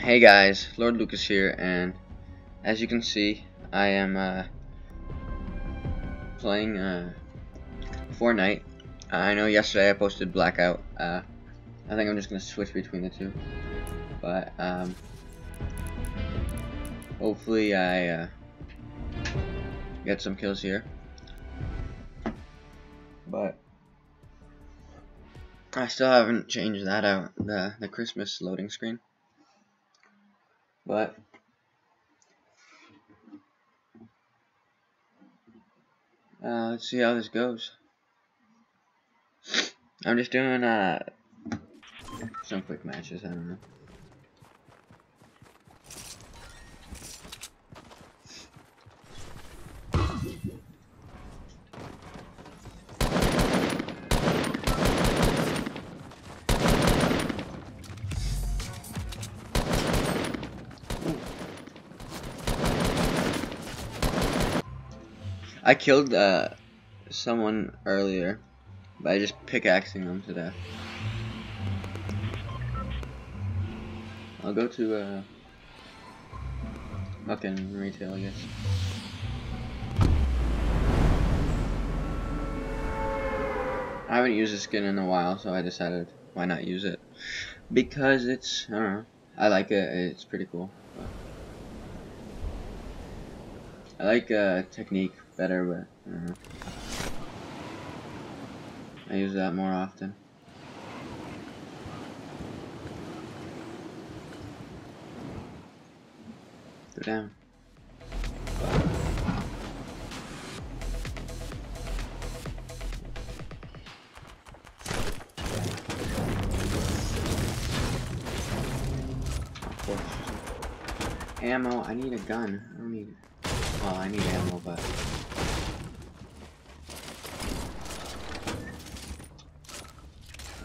Hey guys, LordLukas here, and as you can see, I am playing Fortnite. I know yesterday I posted Blackout. I think I'm just gonna switch between the two, but hopefully I get some kills here. But I still haven't changed that out, the Christmas loading screen. But let's see how this goes. I'm just doing some quick matches, I don't know. I killed someone earlier by just pickaxing them to death. I'll go to fucking retail, I guess. I haven't used this skin in a while, so I decided why not use it, because it's, I don't know, I like it. It's pretty cool. I like technique better, but I use that more often. Go down. Ammo. I need a gun. I don't need. Well, I need ammo, but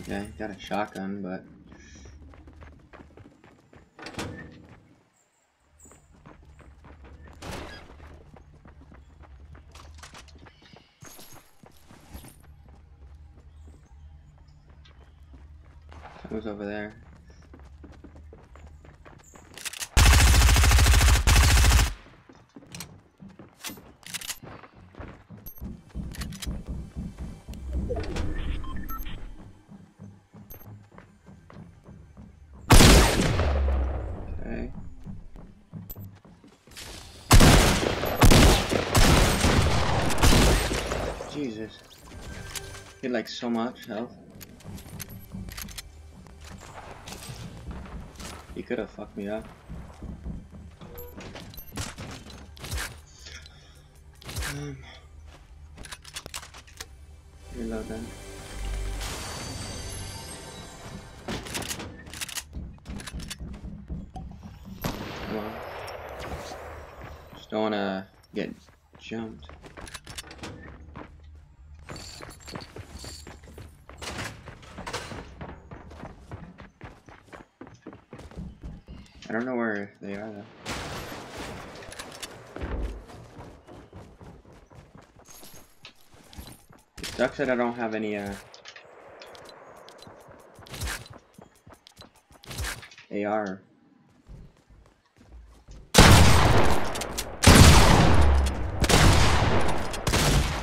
okay, got a shotgun, but who's over there? Jesus, he had like so much health. He could have fucked me up. Reload then. Come on. Just don't wanna get jumped. I don't know where they are though. It sucks that I don't have any AR.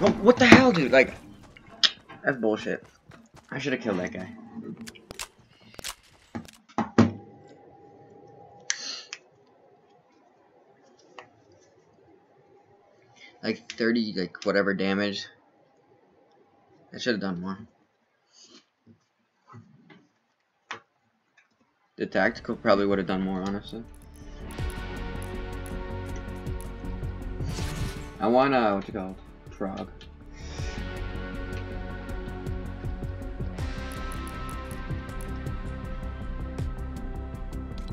Well, what the hell, dude? Like, that's bullshit. I should have killed that guy. Like 30, like whatever damage. I should have done more. The tactical probably would have done more, honestly. I want a, what's it called? Frog.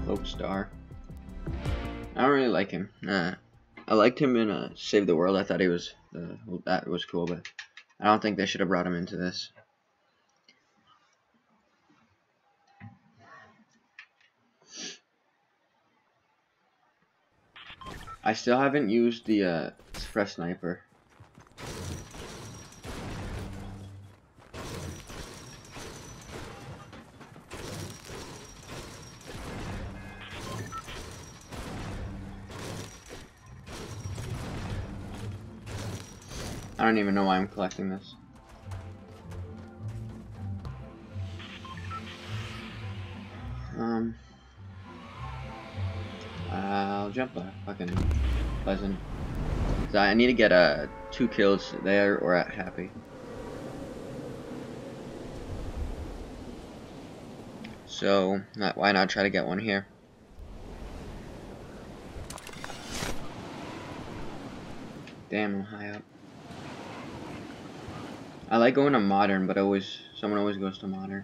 Hope Star. I don't really like him. Nah. I liked him in Save the World. I thought he was that was cool, but I don't think they should have brought him into this. I still haven't used the Fresh Sniper. I don't even know why I'm collecting this. I'll jump a fucking Pleasant. So I need to get 2 kills there or at Happy. So why not try to get one here? Damn, I'm high up. I like going to Modern, but someone always goes to Modern.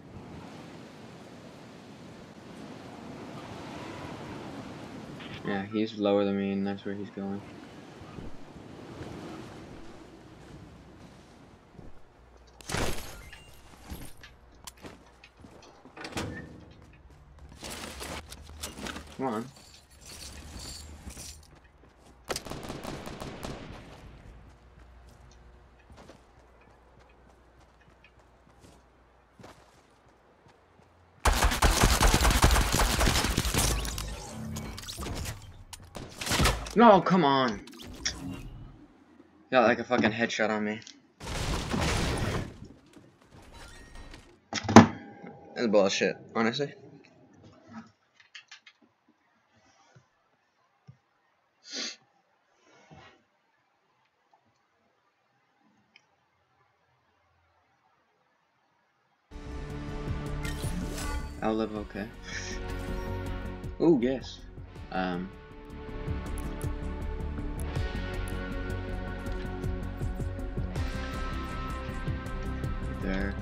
Yeah, he's lower than me, and that's where he's going. Come on. No, come on. Got like a fucking headshot on me. That's bullshit, honestly. I'll live okay. Oh, yes. There.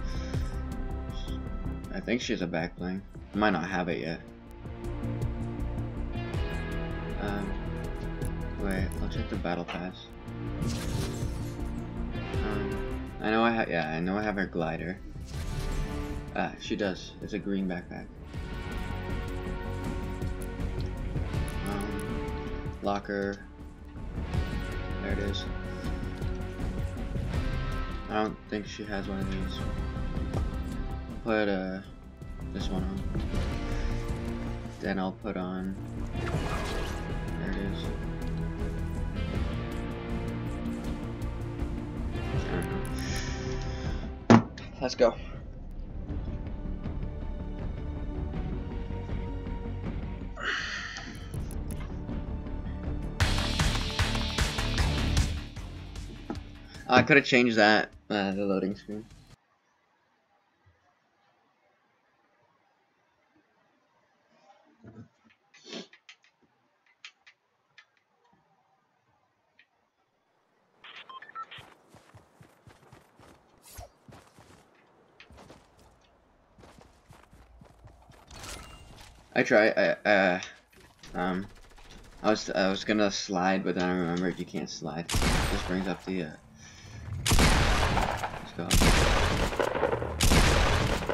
I think she's a back bling. I might not have it yet. Wait, I'll check the battle pass. I know I have her glider. She does. It's a green backpack. Locker. There it is. I don't think she has one of these. I'll put this one on. Then I'll put on. There it is. I don't know. Let's go. I could have changed that, the loading screen. I tried, I was gonna slide, but then I remembered you can't slide. This brings up the,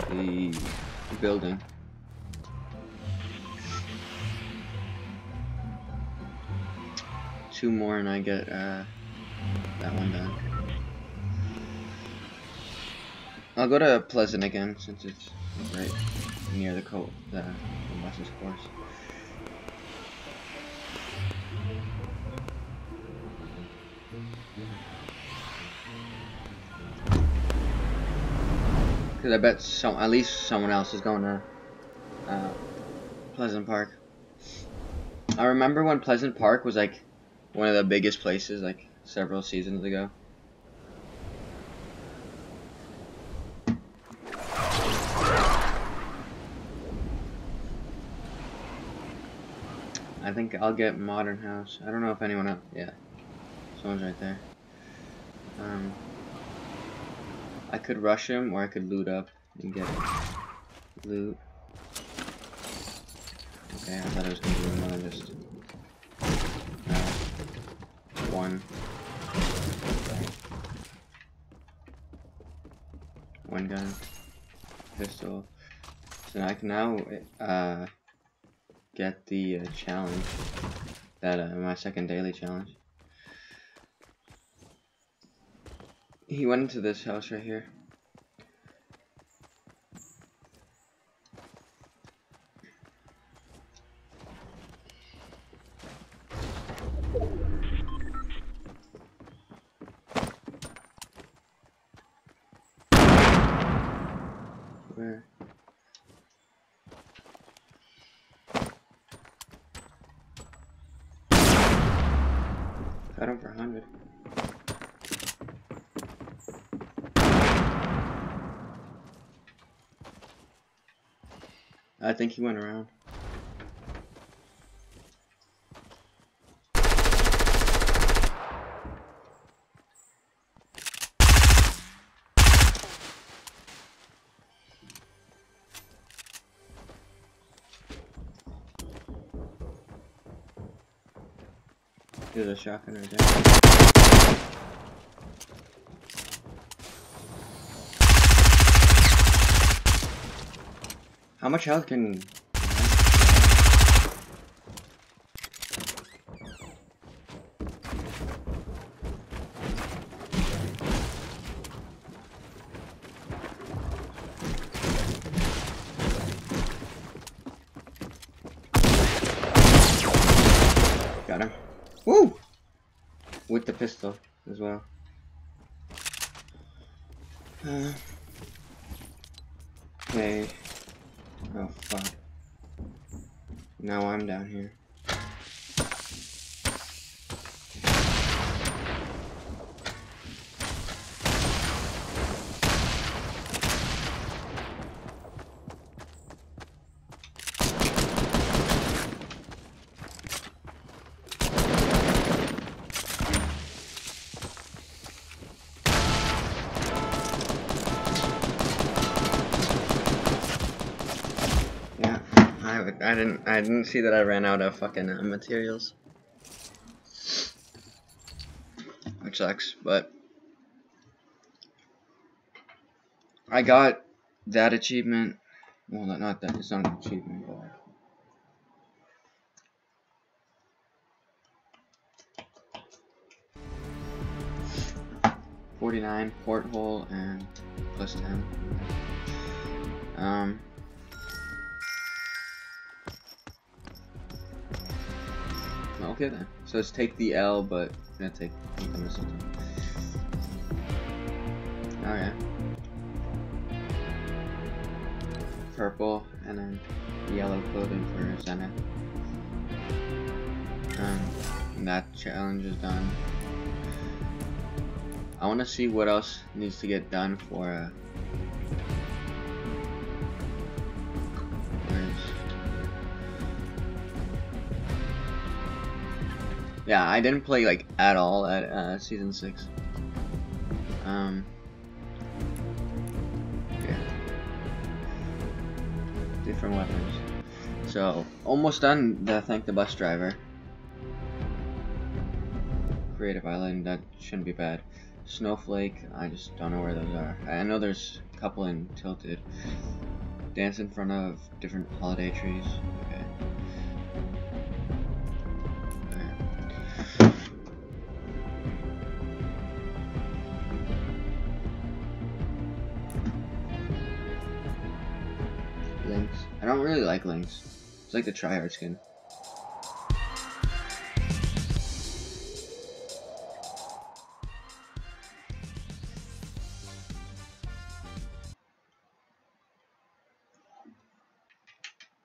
the building. Two more and I get that one done. I'll go to Pleasant again since it's right near the coast, the West's course. I bet at least someone else is going to Pleasant Park. I remember when Pleasant Park was like one of the biggest places, like several seasons ago. I think I'll get Modern House. I don't know if anyone else. Yeah, someone's right there. I could rush him, or I could loot up and get loot. Okay, I thought I was gonna do another just one gun, pistol. So I can now get the challenge that my second daily challenge. He went into this house right here. Got him for 100. I think he went around. There's a shotgun right there. How much health can... Got him. Woo! With the pistol as well. Okay. Oh fuck. Now I'm down here. I didn't see that I ran out of fucking materials, which sucks, but I got that achievement. Well, not that, it's not an achievement, but 49 porthole and plus 10. Okay then. So let's take the L, but I'm gonna take the missile. Oh yeah. Purple and then yellow clothing for Zenith. And that challenge is done. I wanna see what else needs to get done for yeah, I didn't play like at all at season 6. Yeah, different weapons. So almost done. Thank the bus driver. Creative Island. That shouldn't be bad. Snowflake. I just don't know where those are. I know there's a couple in Tilted. Dance in front of different holiday trees. Okay. Lynx. I don't really like Lynx. It's like the tryhard skin.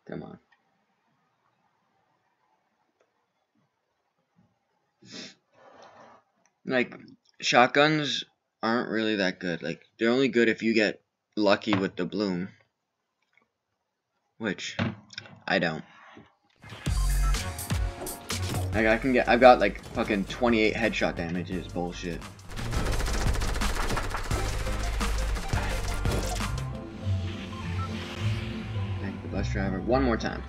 Come on. Like, shotguns aren't really that good. Like, they're only good if you get lucky with the bloom. Which I don't. Like I've got like fucking 28 headshot damages, bullshit. Thank the bus driver one more time.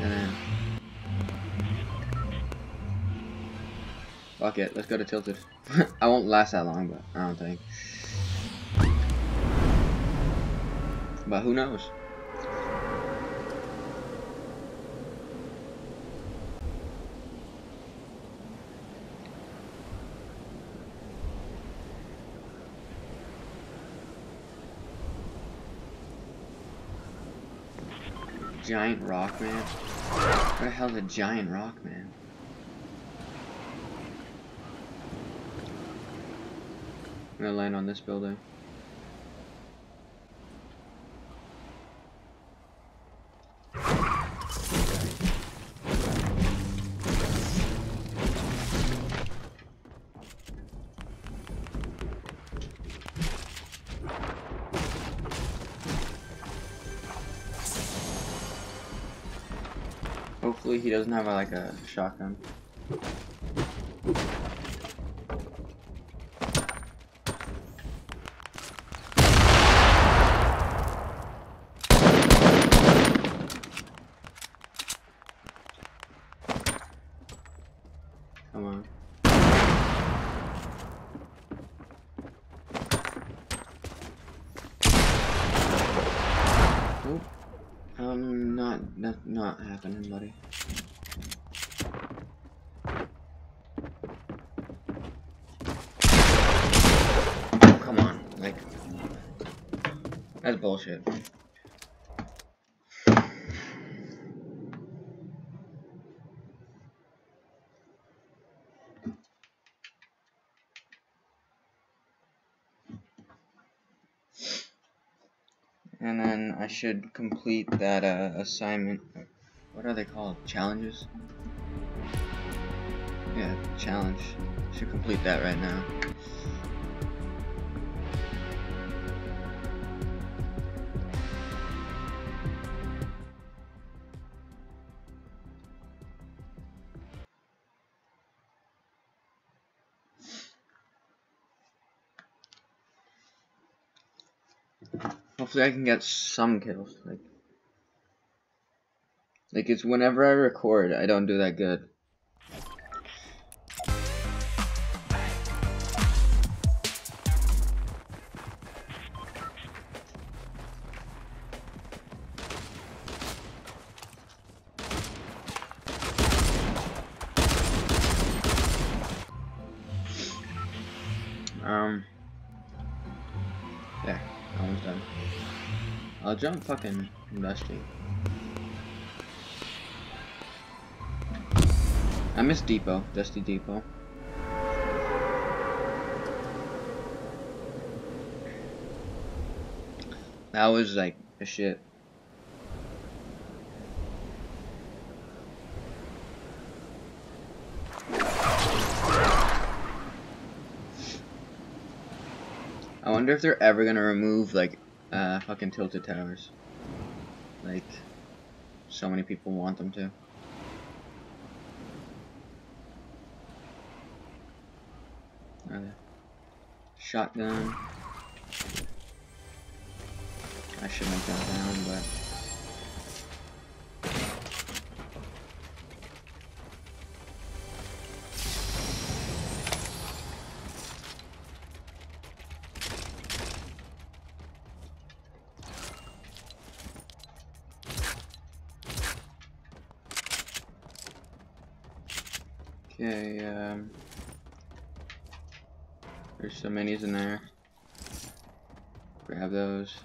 And then fuck it, let's go to Tilted. I won't last that long, but I don't think. But who knows? Giant rock man? What the hell's a giant rock man? I'm gonna land on this building. Hopefully he doesn't have like a shotgun. Not happening, buddy. Come on, like that's bullshit. And then I should complete that assignment. What are they called? Challenges? Yeah, challenge. Should complete that right now. Hopefully I can get some kills. Like it's whenever I record, I don't do that good. There, almost done. I'll jump fucking Dusty. I miss Depot, Dusty Depot. That was like a shit. I wonder if they're ever gonna remove like fucking Tilted towers. Like so many people want them to. Shotgun. I should make that down, but okay. There's so minis in there. Grab those.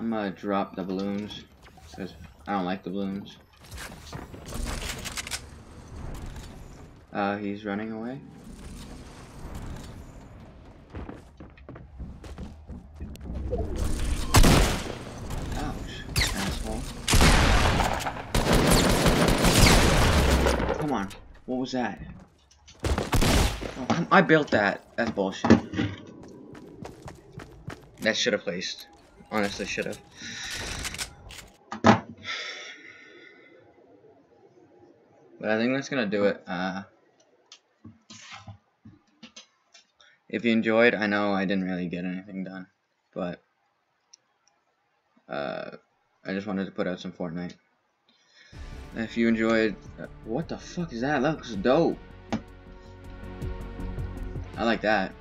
I'm gonna drop the balloons because I don't like the balloons. He's running away. Ouch, asshole. Come on. What was that? I built that. That's bullshit. That should have placed. Honestly, should have. But I think that's gonna do it. If you enjoyed, I know I didn't really get anything done, but I just wanted to put out some Fortnite. If you enjoyed, what the fuck is that? That looks dope. I like that.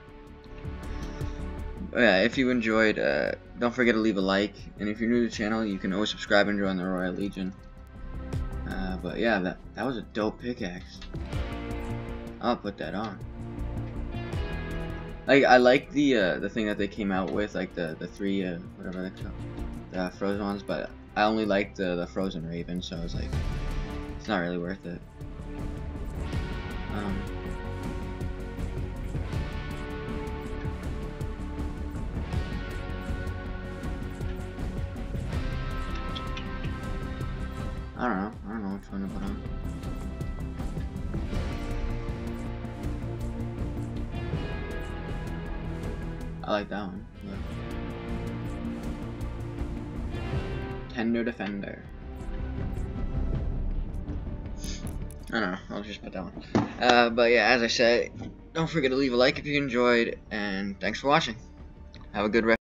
But yeah, if you enjoyed, don't forget to leave a like. And if you're new to the channel, you can always subscribe and join the Royal Legion. But yeah, that was a dope pickaxe. I'll put that on. Like, I like the thing that they came out with, like the three whatever they're called, the frozen ones. But I only liked the frozen raven, so I was like, it's not really worth it. I don't know which one to put on. I like that one. Look. Tender Defender. I don't know, I'll just put that one. But yeah, as I said, don't forget to leave a like if you enjoyed, and thanks for watching. Have a good rest.